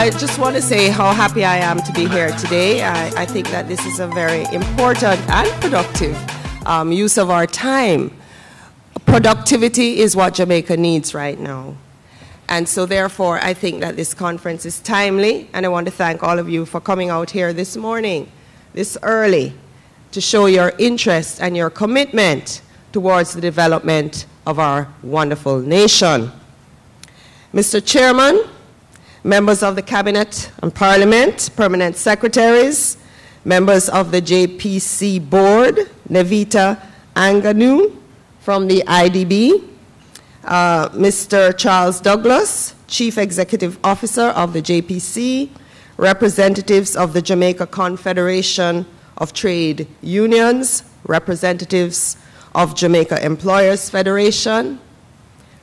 I just want to say how happy I am to be here today. I think that this is a very important and productive use of our time. Productivity is what Jamaica needs right now. And so therefore, I think that this conference is timely, and I want to thank all of you for coming out here this morning, this early, to show your interest and your commitment towards the development of our wonderful nation. Mr. Chairman, members of the Cabinet and Parliament, permanent secretaries, members of the JPC board, Nevita Anganu from the IDB, Mr. Charles Douglas, Chief Executive Officer of the JPC, representatives of the Jamaica Confederation of Trade Unions, representatives of Jamaica Employers Federation,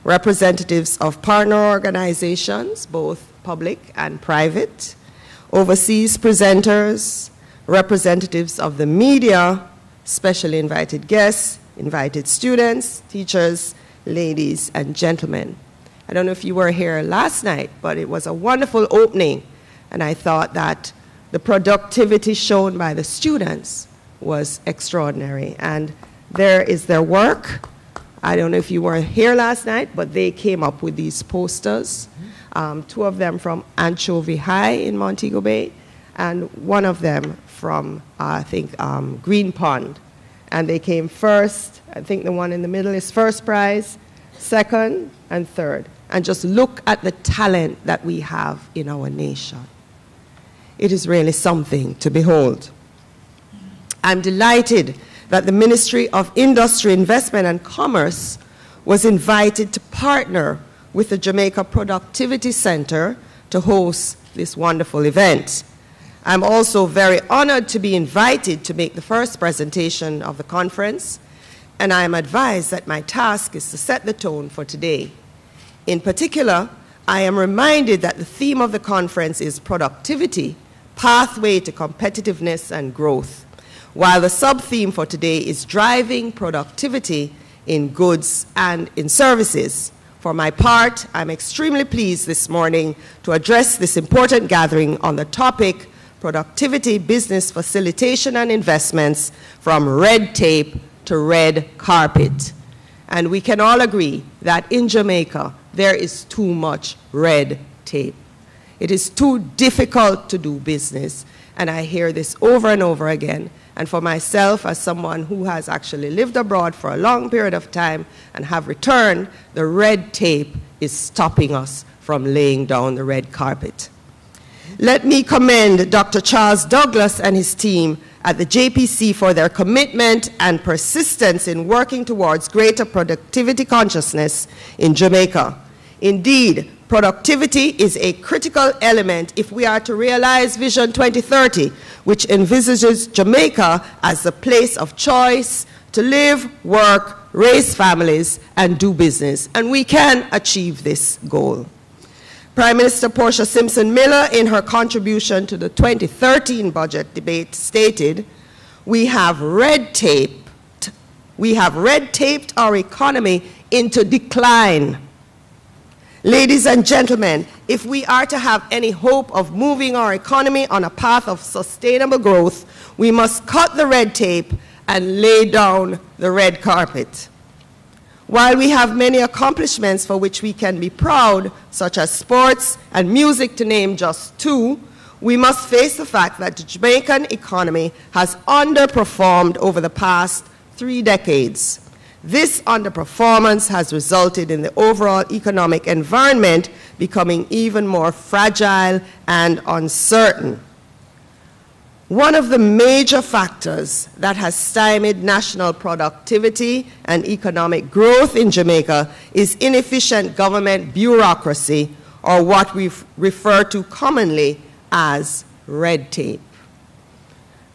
representatives of partner organizations, both public and private, overseas presenters, representatives of the media, specially invited guests, invited students, teachers, ladies and gentlemen. I don't know if you were here last night, but it was a wonderful opening, and I thought that the productivity shown by the students was extraordinary. And there is their work. I don't know if you were here last night, but they came up with these posters, two of them from Anchovy High in Montego Bay, and one of them from, I think, Green Pond. And they came first. I think the one in the middle is first prize, second, and third. And just look at the talent that we have in our nation. It is really something to behold. I'm delighted that the Ministry of Industry, Investment and Commerce was invited to partner with the Jamaica Productivity Center to host this wonderful event. I'm also very honored to be invited to make the first presentation of the conference, and I am advised that my task is to set the tone for today. In particular, I am reminded that the theme of the conference is productivity, pathway to competitiveness and growth, while the sub-theme for today is driving productivity in goods and in services. For my part, I'm extremely pleased this morning to address this important gathering on the topic productivity, business facilitation and investments from red tape to red carpet. And we can all agree that in Jamaica, there is too much red tape. It is too difficult to do business, and I hear this over and over again. And for myself, as someone who has actually lived abroad for a long period of time and have returned, the red tape is stopping us from laying down the red carpet. Let me commend Dr. Charles Douglas and his team at the JPC for their commitment and persistence in working towards greater productivity consciousness in Jamaica. Indeed, productivity is a critical element if we are to realize Vision 2030, which envisages Jamaica as the place of choice to live, work, raise families, and do business. And we can achieve this goal. Prime Minister Portia Simpson-Miller, in her contribution to the 2013 budget debate, stated, we have red taped our economy into decline. Ladies and gentlemen, if we are to have any hope of moving our economy on a path of sustainable growth, we must cut the red tape and lay down the red carpet. While we have many accomplishments for which we can be proud, such as sports and music to name just two, we must face the fact that the Jamaican economy has underperformed over the past 3 decades. This underperformance has resulted in the overall economic environment becoming even more fragile and uncertain. One of the major factors that has stymied national productivity and economic growth in Jamaica is inefficient government bureaucracy, or what we refer to commonly as red tape.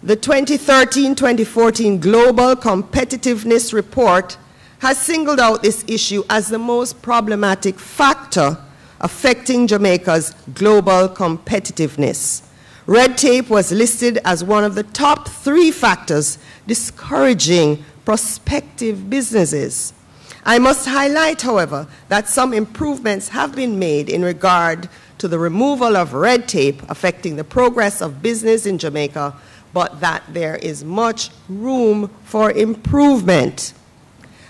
The 2013-2014 Global Competitiveness Report has singled out this issue as the most problematic factor affecting Jamaica's global competitiveness. Red tape was listed as one of the top 3 factors discouraging prospective businesses. I must highlight, however, that some improvements have been made in regard to the removal of red tape affecting the progress of business in Jamaica, but that there is much room for improvement.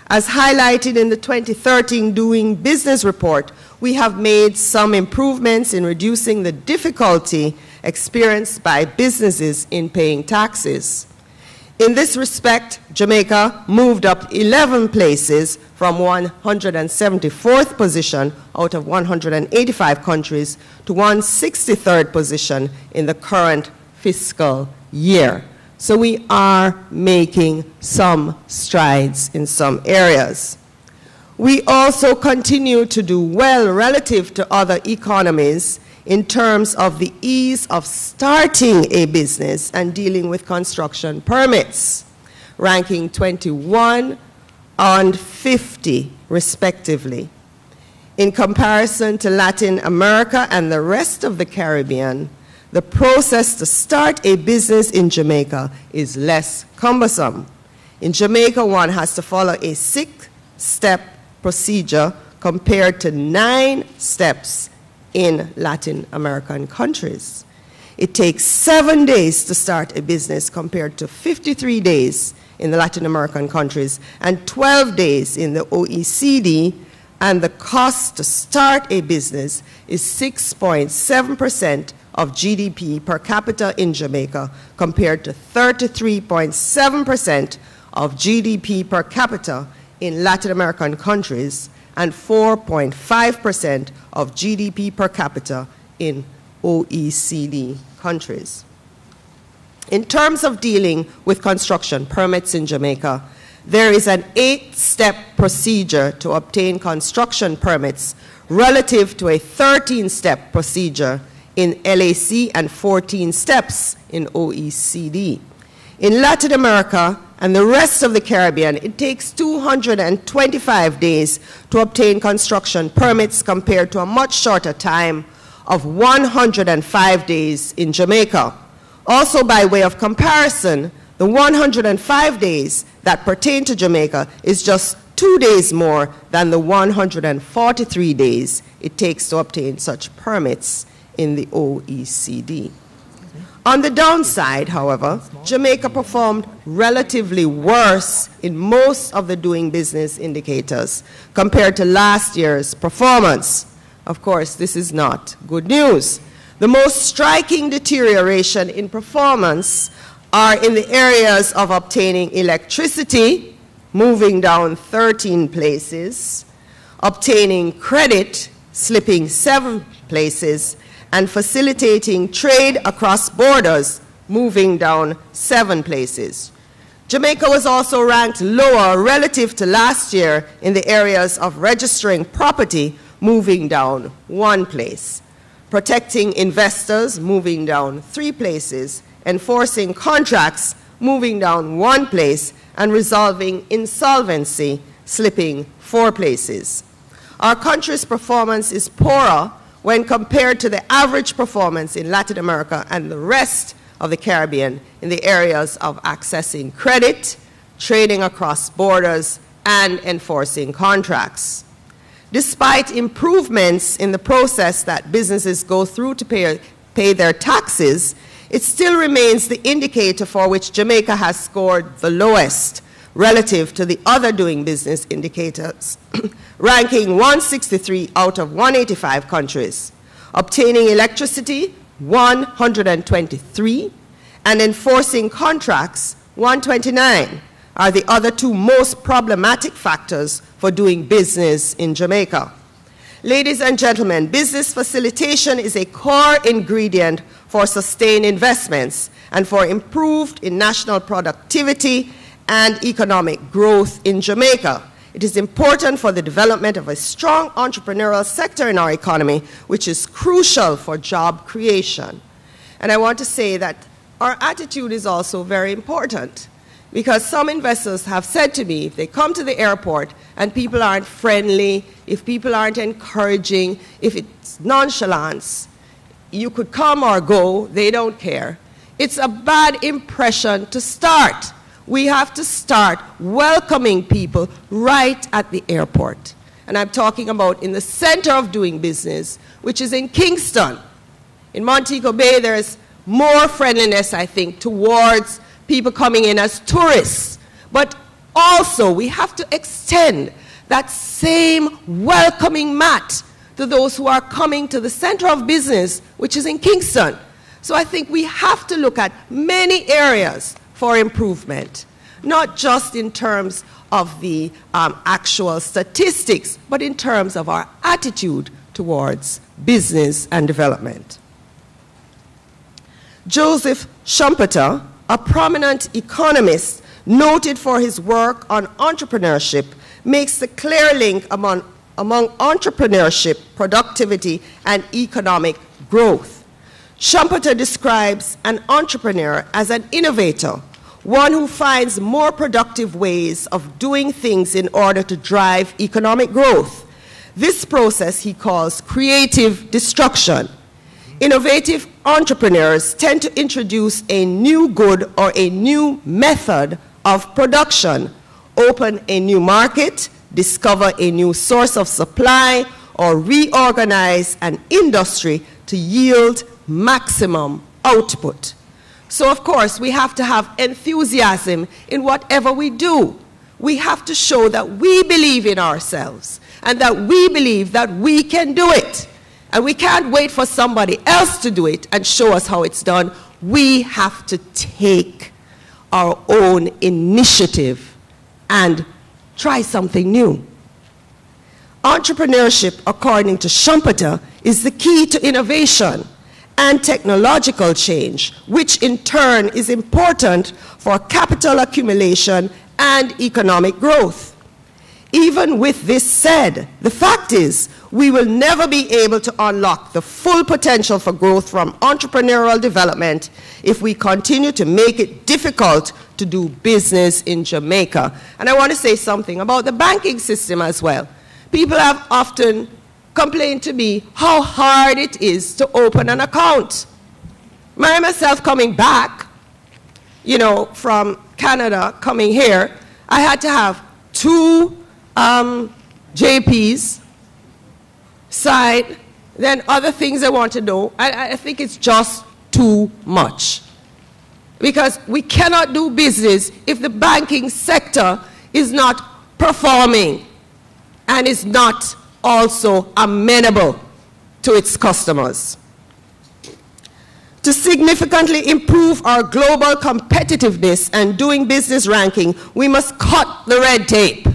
As highlighted in the 2013 Doing Business report, we have made some improvements in reducing the difficulty experienced by businesses in paying taxes. In this respect, Jamaica moved up 11 places from 174th position out of 185 countries to 163rd position in the current fiscal year. So we are making some strides in some areas. We also continue to do well relative to other economies in terms of the ease of starting a business and dealing with construction permits, ranking 21 and 50 respectively. In comparison to Latin America and the rest of the Caribbean, the process to start a business in Jamaica is less cumbersome. In Jamaica, one has to follow a 6-step procedure compared to 9 steps in Latin American countries. It takes 7 days to start a business compared to 53 days in the Latin American countries and 12 days in the OECD, and the cost to start a business is 6.7% of GDP per capita in Jamaica compared to 33.7% of GDP per capita in Latin American countries and 4.5% of GDP per capita in OECD countries. In terms of dealing with construction permits in Jamaica, there is an 8-step procedure to obtain construction permits relative to a 13-step procedure in LAC and 14 steps in OECD. In Latin America and the rest of the Caribbean, it takes 225 days to obtain construction permits compared to a much shorter time of 105 days in Jamaica. Also, by way of comparison, the 105 days that pertain to Jamaica is just 2 days more than the 143 days it takes to obtain such permits in the OECD. On the downside, however, Jamaica performed relatively worse in most of the doing business indicators compared to last year's performance. Of course, this is not good news. The most striking deterioration in performance are in the areas of obtaining electricity, moving down 13 places, obtaining credit, slipping 7 places, and facilitating trade across borders, moving down 7 places. Jamaica was also ranked lower relative to last year in the areas of registering property, moving down 1 place, protecting investors, moving down 3 places, enforcing contracts, moving down 1 place, and resolving insolvency, slipping 4 places. Our country's performance is poorer when compared to the average performance in Latin America and the rest of the Caribbean in the areas of accessing credit, trading across borders, and enforcing contracts. Despite improvements in the process that businesses go through to pay their taxes, it still remains the indicator for which Jamaica has scored the lowest relative to the other doing business indicators, ranking 163 out of 185 countries, obtaining electricity 123, and enforcing contracts 129 are the other 2 most problematic factors for doing business in Jamaica. Ladies and gentlemen, business facilitation is a core ingredient for sustained investments and for improved in national productivity and economic growth in Jamaica. It is important for the development of a strong entrepreneurial sector in our economy, which is crucial for job creation. And I want to say that our attitude is also very important, because some investors have said to me, if they come to the airport and people aren't friendly, if people aren't encouraging, if it's nonchalance, you could come or go, they don't care. It's a bad impression to start. We have to start welcoming people right at the airport. And I'm talking about in the center of doing business, which is in Kingston. In Montego Bay, there is more friendliness, I think, towards people coming in as tourists. But also, we have to extend that same welcoming mat to those who are coming to the center of business, which is in Kingston. So I think we have to look at many areas for improvement, not just in terms of the actual statistics, but in terms of our attitude towards business and development. Joseph Schumpeter, a prominent economist noted for his work on entrepreneurship, makes the clear link among entrepreneurship, productivity, and economic growth. Schumpeter describes an entrepreneur as an innovator, one who finds more productive ways of doing things in order to drive economic growth. This process he calls creative destruction. Innovative entrepreneurs tend to introduce a new good or a new method of production, open a new market, discover a new source of supply, or reorganize an industry to yield maximum output. So, of course, we have to have enthusiasm in whatever we do. We have to show that we believe in ourselves and that we believe that we can do it. And we can't wait for somebody else to do it and show us how it's done. We have to take our own initiative and try something new. Entrepreneurship, according to Schumpeter, is the key to innovation and technological change, which in turn is important for capital accumulation and economic growth. Even with this said, the fact is we will never be able to unlock the full potential for growth from entrepreneurial development if we continue to make it difficult to do business in Jamaica. And I want to say something about the banking system as well. People have often complain to me how hard it is to open an account. I myself coming back, you know, from Canada, coming here, I had to have two JPs sign, then other things I want to know. I think it's just too much. Because we cannot do business if the banking sector is not performing and is not also amenable to its customers. To significantly improve our global competitiveness and doing business ranking, we must cut the red tape.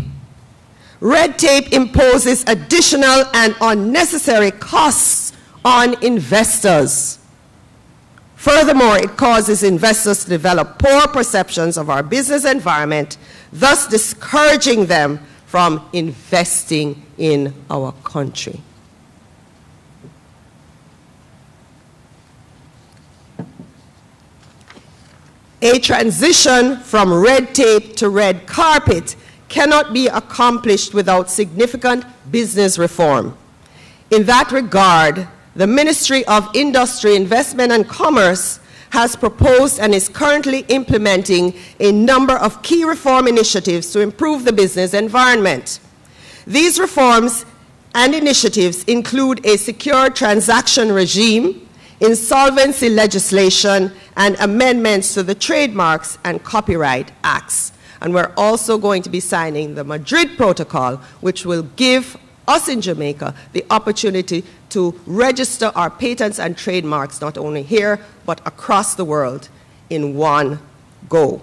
Red tape imposes additional and unnecessary costs on investors. Furthermore, it causes investors to develop poor perceptions of our business environment, thus discouraging them from investing in our country. A transition from red tape to red carpet cannot be accomplished without significant business reform. In that regard, the Ministry of Industry, Investment and Commerce has proposed and is currently implementing a number of key reform initiatives to improve the business environment. These reforms and initiatives include a secure transaction regime, insolvency legislation, and amendments to the Trademarks and Copyright Acts. And we're also going to be signing the Madrid Protocol, which will give us in Jamaica the opportunity to register our patents and trademarks, not only here, but across the world in one go.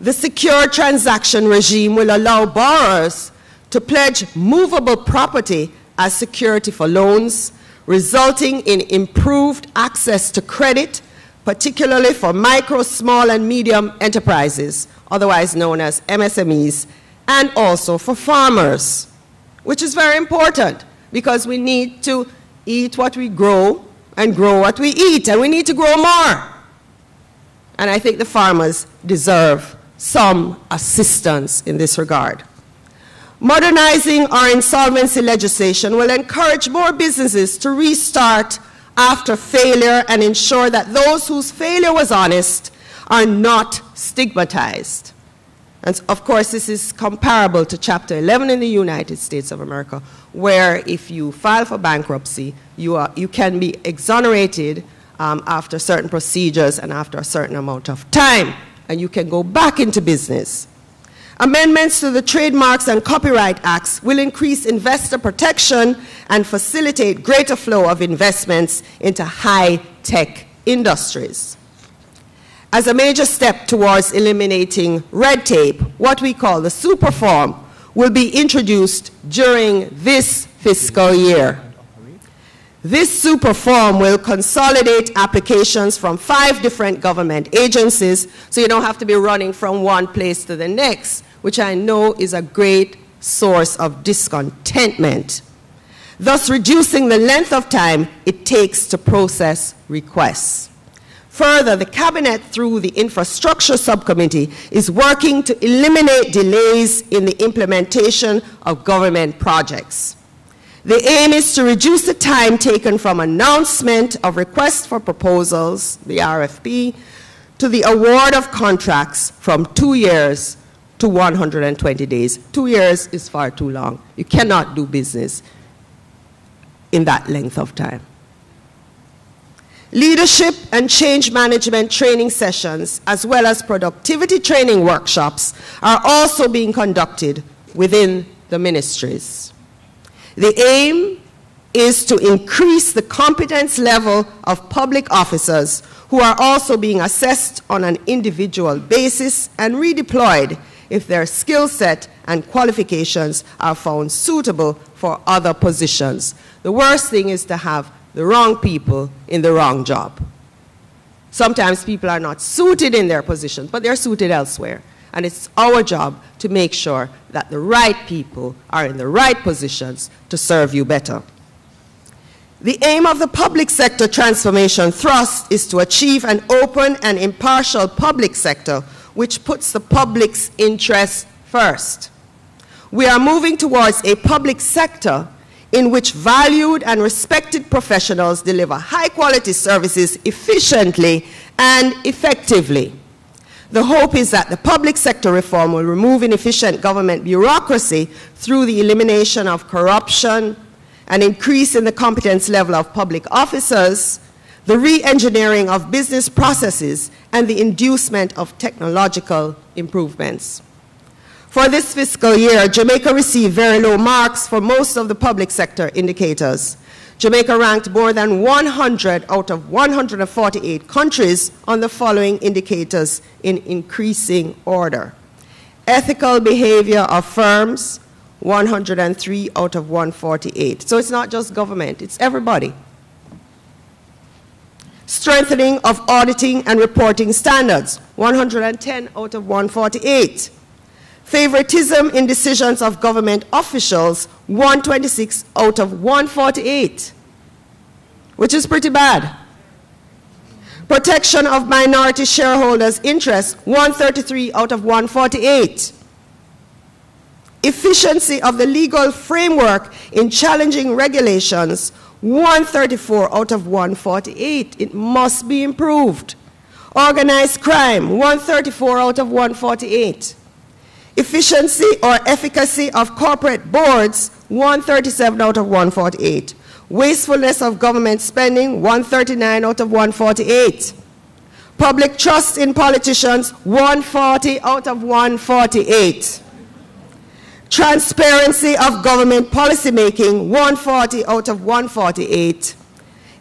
The secure transaction regime will allow borrowers to pledge movable property as security for loans, resulting in improved access to credit, particularly for micro, small, and medium enterprises, otherwise known as MSMEs, and also for farmers, which is very important because we need to eat what we grow and grow what we eat, and we need to grow more. And I think the farmers deserve some assistance in this regard. Modernizing our insolvency legislation will encourage more businesses to restart after failure and ensure that those whose failure was honest are not stigmatized. And of course, this is comparable to Chapter 11 in the United States of America, where if you file for bankruptcy, you can be exonerated after certain procedures and after a certain amount of time, and you can go back into business. Amendments to the Trademarks and Copyright Acts will increase investor protection and facilitate greater flow of investments into high-tech industries. As a major step towards eliminating red tape, what we call the super form will be introduced during this fiscal year. This super form will consolidate applications from 5 different government agencies, so you don't have to be running from one place to the next, which I know is a great source of discontentment, thus reducing the length of time it takes to process requests. Further, the Cabinet, through the Infrastructure Subcommittee, is working to eliminate delays in the implementation of government projects. The aim is to reduce the time taken from announcement of requests for proposals, the RFP, to the award of contracts from 2 years to 120 days. 2 years is far too long. You cannot do business in that length of time. Leadership and change management training sessions, as well as productivity training workshops, are also being conducted within the ministries. The aim is to increase the competence level of public officers, who are also being assessed on an individual basis and redeployed if their skill set and qualifications are found suitable for other positions. The worst thing is to have the wrong people in the wrong job. Sometimes people are not suited in their position, but they're suited elsewhere. And it's our job to make sure that the right people are in the right positions to serve you better. The aim of the public sector transformation thrust is to achieve an open and impartial public sector, which puts the public's interests first. We are moving towards a public sector in which valued and respected professionals deliver high-quality services efficiently and effectively. The hope is that the public sector reform will remove inefficient government bureaucracy through the elimination of corruption, an increase in the competence level of public officers, the re-engineering of business processes, and the inducement of technological improvements. For this fiscal year, Jamaica received very low marks for most of the public sector indicators. Jamaica ranked more than 100 out of 148 countries on the following indicators in increasing order. Ethical behavior of firms, 103 out of 148. So it's not just government, it's everybody. Strengthening of auditing and reporting standards, 110 out of 148. Favoritism in decisions of government officials, 126 out of 148, which is pretty bad. Protection of minority shareholders' interests, 133 out of 148. Efficiency of the legal framework in challenging regulations, 134 out of 148. It must be improved. Organized crime, 134 out of 148. Efficiency or efficacy of corporate boards, 137 out of 148. Wastefulness of government spending, 139 out of 148. Public trust in politicians, 140 out of 148. Transparency of government policymaking, 140 out of 148.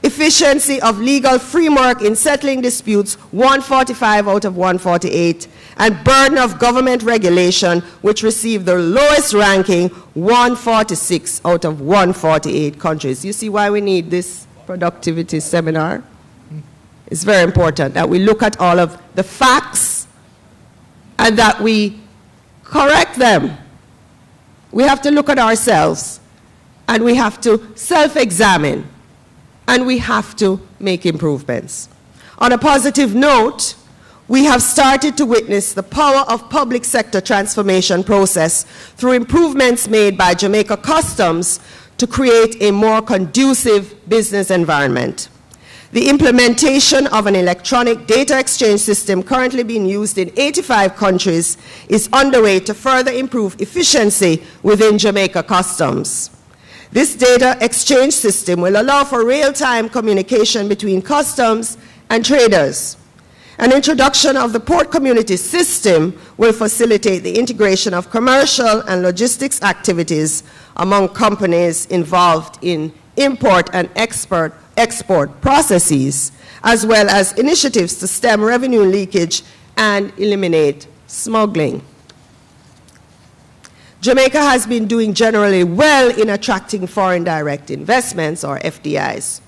Efficiency of legal framework in settling disputes, 145 out of 148. And burden of government regulation, which received the lowest ranking, 146 out of 148 countries. You see why we need this productivity seminar? It's very important that we look at all of the facts and that we correct them. We have to look at ourselves, and we have to self-examine, and we have to make improvements. On a positive note, we have started to witness the power of public sector transformation process through improvements made by Jamaica Customs to create a more conducive business environment. The implementation of an electronic data exchange system currently being used in 85 countries is underway to further improve efficiency within Jamaica Customs. This data exchange system will allow for real-time communication between customs and traders. An introduction of the port community system will facilitate the integration of commercial and logistics activities among companies involved in import and export processes, as well as initiatives to stem revenue leakage and eliminate smuggling. Jamaica has been doing generally well in attracting foreign direct investments, or FDIs,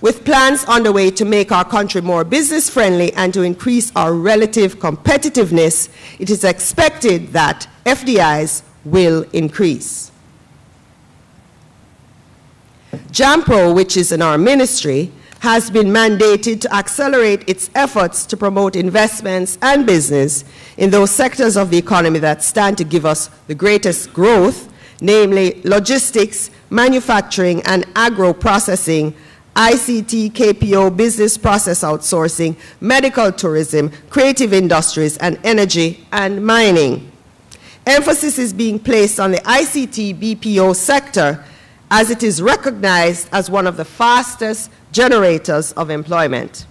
with plans underway to make our country more business-friendly and to increase our relative competitiveness. It is expected that FDIs will increase. JAMPRO, which is in our ministry, has been mandated to accelerate its efforts to promote investments and business in those sectors of the economy that stand to give us the greatest growth, namely logistics, manufacturing, and agro-processing, ICT, KPO, business process outsourcing, medical tourism, creative industries, and energy and mining. Emphasis is being placed on the ICT BPO sector, as it is recognized as one of the fastest generators of employment.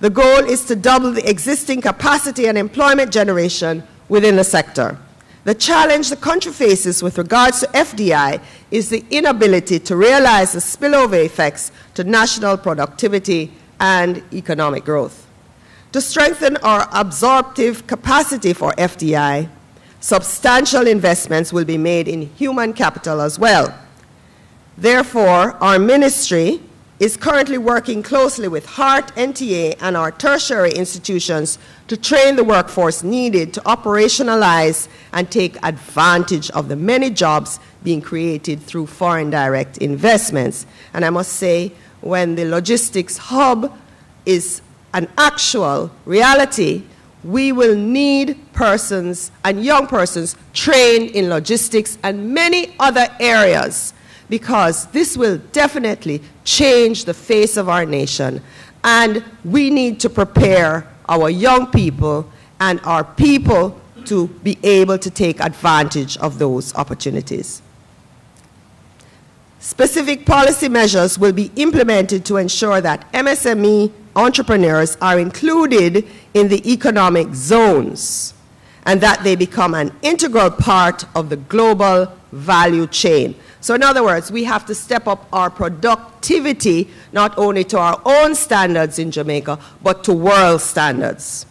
The goal is to double the existing capacity and employment generation within the sector. The challenge the country faces with regards to FDI is the inability to realize the spillover effects to national productivity and economic growth. To strengthen our absorptive capacity for FDI, substantial investments will be made in human capital as well. Therefore, our ministry is currently working closely with HART, NTA, and our tertiary institutions to train the workforce needed to operationalize and take advantage of the many jobs being created through foreign direct investments. And I must say, when the logistics hub is an actual reality, we will need persons and young persons trained in logistics and many other areas, because this will definitely change the face of our nation. And we need to prepare our young people and our people to be able to take advantage of those opportunities. Specific policy measures will be implemented to ensure that MSME entrepreneurs are included in the economic zones and that they become an integral part of the global value chain. So in other words, we have to step up our productivity, not only to our own standards in Jamaica, but to world standards.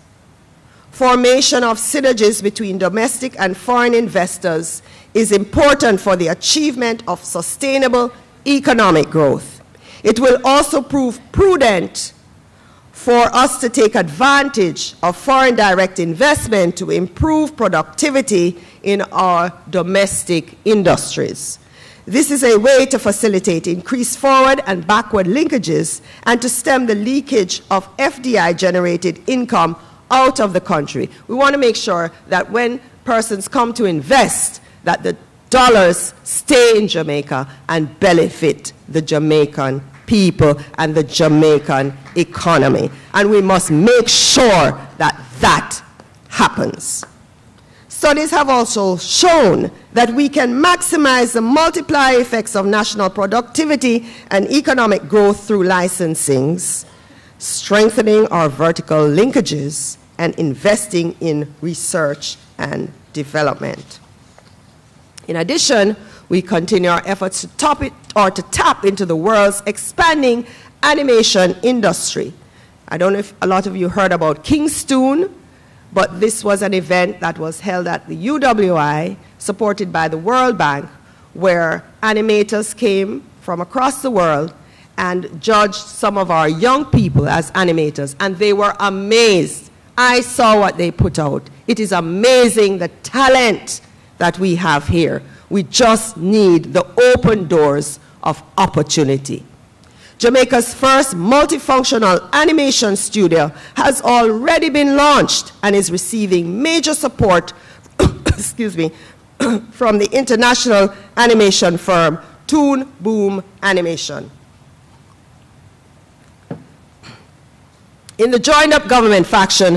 Formation of synergies between domestic and foreign investors is important for the achievement of sustainable economic growth. It will also prove prudent for us to take advantage of foreign direct investment to improve productivity in our domestic industries. This is a way to facilitate increased forward and backward linkages and to stem the leakage of FDI-generated income out of the country. We want to make sure that when persons come to invest, that the dollars stay in Jamaica and benefit the Jamaican people and the Jamaican economy. And we must make sure that that happens. Studies have also shown that we can maximize the multiplier effects of national productivity and economic growth through licensings, strengthening our vertical linkages, and investing in research and development. In addition, we continue our efforts to tap into the world's expanding animation industry. I don't know if a lot of you heard about Kingstoon, but this was an event that was held at the UWI, supported by the World Bank, where animators came from across the world and judged some of our young people as animators, and they were amazed. I saw what they put out. It is amazing the talent that we have here. We just need the open doors of opportunity. Jamaica's first multifunctional animation studio has already been launched and is receiving major support excuse me, from the international animation firm Toon Boom Animation. In the joined-up government fashion,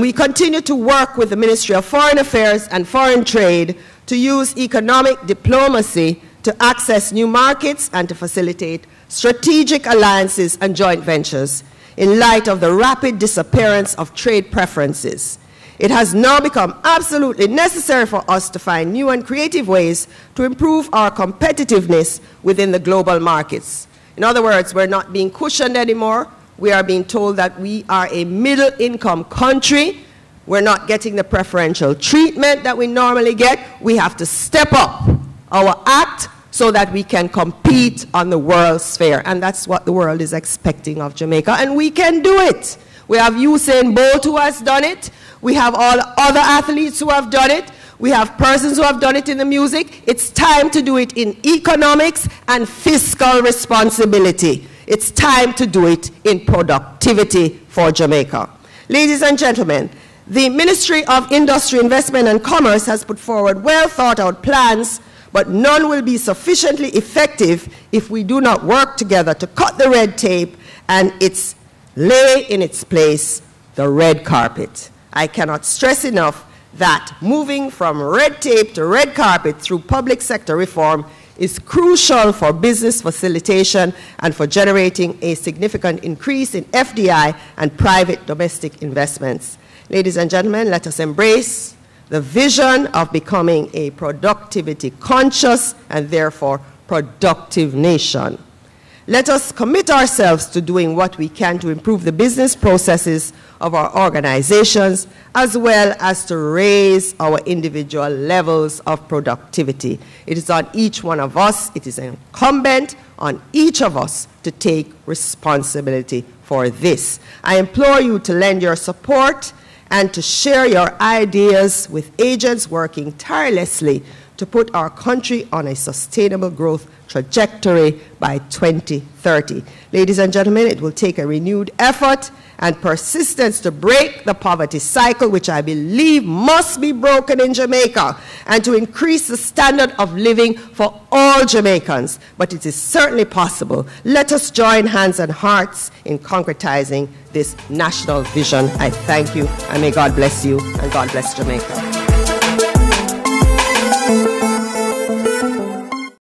we continue to work with the Ministry of Foreign Affairs and Foreign Trade to use economic diplomacy to access new markets and to facilitate strategic alliances and joint ventures in light of the rapid disappearance of trade preferences. It has now become absolutely necessary for us to find new and creative ways to improve our competitiveness within the global markets. In other words, we're not being cushioned anymore. We are being told that we are a middle-income country. We're not getting the preferential treatment that we normally get. We have to step up our act so that we can compete on the world sphere. And that's what the world is expecting of Jamaica. And we can do it. We have Usain Bolt who has done it. We have all other athletes who have done it. We have persons who have done it in the music. It's time to do it in economics and fiscal responsibility. It's time to do it in productivity for Jamaica. Ladies and gentlemen, the Ministry of Industry, Investment and Commerce has put forward well-thought-out plans, but none will be sufficiently effective if we do not work together to cut the red tape and lay in its place the red carpet. I cannot stress enough that moving from red tape to red carpet through public sector reform is crucial for business facilitation and for generating a significant increase in FDI and private domestic investments. Ladies and gentlemen, let us embrace the vision of becoming a productivity-conscious and therefore productive nation. Let us commit ourselves to doing what we can to improve the business processes of our organizations, as well as to raise our individual levels of productivity. It is on each one of us, it is incumbent on each of us to take responsibility for this. I implore you to lend your support and to share your ideas with agents working tirelessly to put our country on a sustainable growth trajectory by 2030. Ladies and gentlemen, it will take a renewed effort and persistence to break the poverty cycle, which I believe must be broken in Jamaica, and to increase the standard of living for all Jamaicans. But it is certainly possible. Let us join hands and hearts in concretizing this national vision. I thank you, and may God bless you, and God bless Jamaica.